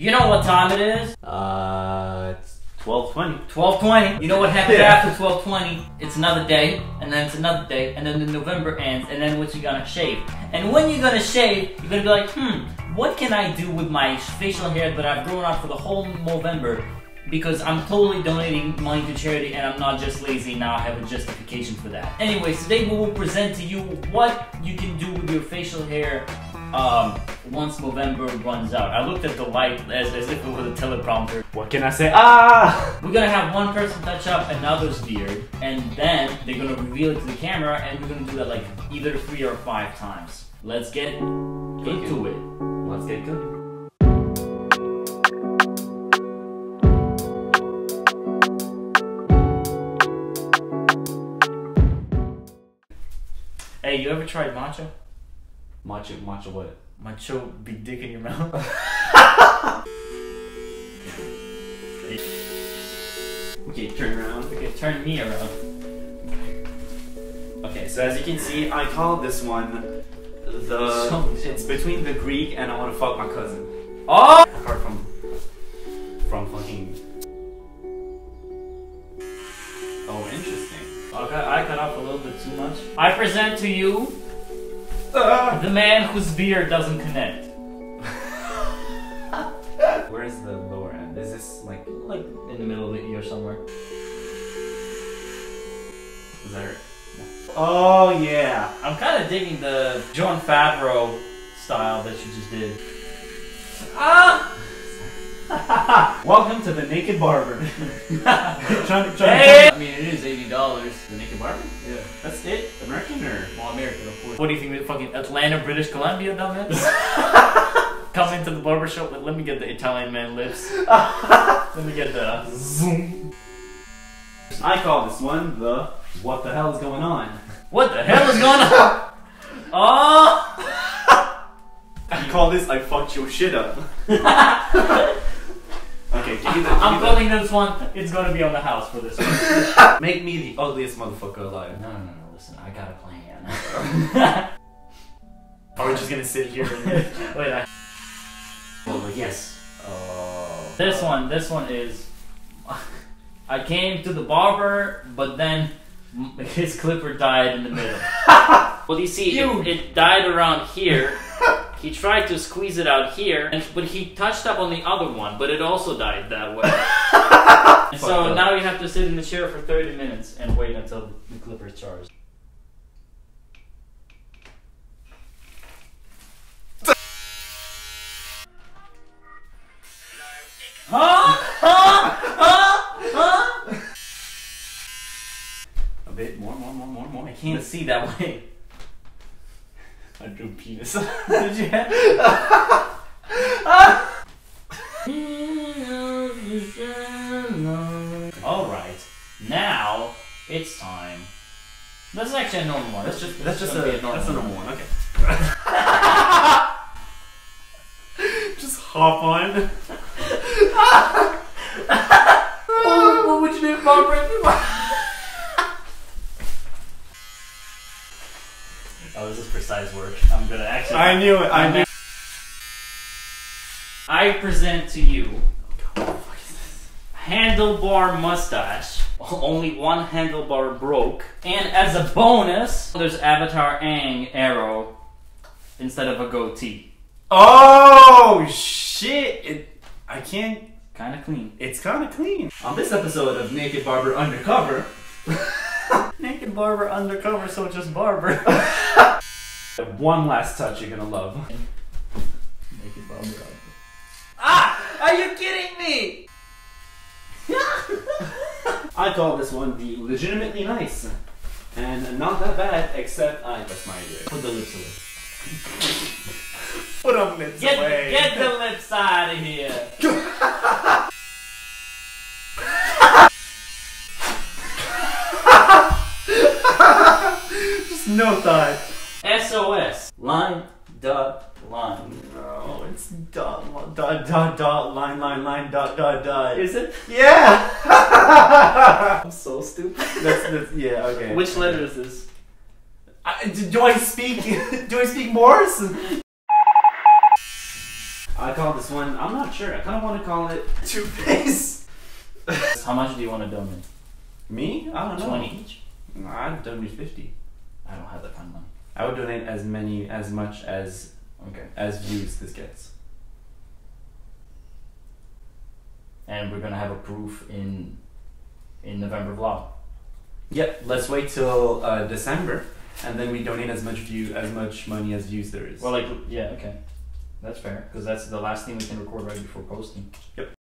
You know what time it is? It's 12:20. 12:20. You know what happens after 12:20? It's another day, and then it's another day, and then the November ends, and then what you gonna shave? And when you're gonna shave, you're gonna be like, what can I do with my facial hair that I've grown out for the whole Movember? Because I'm totally donating money to charity and I'm not just lazy, now I have a justification for that. Anyways, today we will present to you what you can do with your facial hair once Movember runs out. I looked at the light as if it was a teleprompter. What can I say? Ah! We're gonna have one person touch up another's beard and then they're gonna reveal it to the camera and we're gonna do that like either 3 or 5 times. Let's get into it. Let's get good. Hey, you ever tried matcha? Matcha what? Macho big dick in your mouth. Okay, turn around. Okay, turn me around. Okay, so as you can see, I call this one the... It's between the Greek and I want to fuck my cousin. Oh! Apart from fucking... Oh, interesting. Okay, I cut off a little bit too much. I present to you the man whose beard doesn't connect. Where's the lower end? Is this like in the middle of the ear somewhere? Is that right? No. Oh yeah. I'm kind of digging the John Favreau style that you just did. Welcome to the Naked Barber. Hey! I mean, it is $80. The Naked Barber? Yeah. That's it? American or? Well, American, of course. What do you think of fucking Atlanta, British Columbia, dumbass? Come into the barber shop, let me get the Italian man lips. Let me get the zoom. I call this one the what the hell is going on? What the hell is going on? Oh! I call this I fucked your shit up. Okay, I'm calling this one, it's gonna be on the house for this one. Make me the ugliest motherfucker alive. No, listen, I got a plan. Are we just gonna sit here and wait, oh, yes. Oh. This one is... I came to the barber, but then his clipper died in the middle. Well, you see, it died around here. He tried to squeeze it out here, but he touched up on the other one, but it also died that way. And so now you have to sit in the chair for 30 minutes and wait until the clipper is charged. A bit more. I can't see that way. I drew penis. Did you have Alright, now it's time. That's actually a normal one. That's just a normal one. Okay. Just hop on. Oh, what would you do if I were Oh, this is precise work. I'm gonna actually. I knew it. I knew. I present to you handlebar mustache. Only one handlebar broke, and as a bonus, there's Avatar Aang arrow instead of a goatee. Oh shit! I can't. Kind of clean. It's kind of clean. On this episode of Naked Barber Undercover. Naked Barber Undercover, so just barber. One last touch you're gonna love. Naked Barber. Ah! Are you kidding me? I call this one the legitimately nice. And not that bad, except I that's my idea. Put the lips away. Put them lips away. Get the lips out of here. No thigh. SOS. Line, dot, line. No, it's dot, line, dot. Is it? Yeah! I'm so stupid. That's, yeah, okay. Which letter is this? Do I speak Morse? I call this one? I'm not sure. I kind of want to call it Two Face. How much do you want to donate? Me? I don't know. 20 each? I'd donate 50. I don't have that kind of money. I would donate as much as views this gets. And we're gonna have a proof in November vlog. Yep. Let's wait till December, and then we donate as much money as views there is. Well, like yeah, okay, that's fair because that's the last thing we can record right before posting. Yep.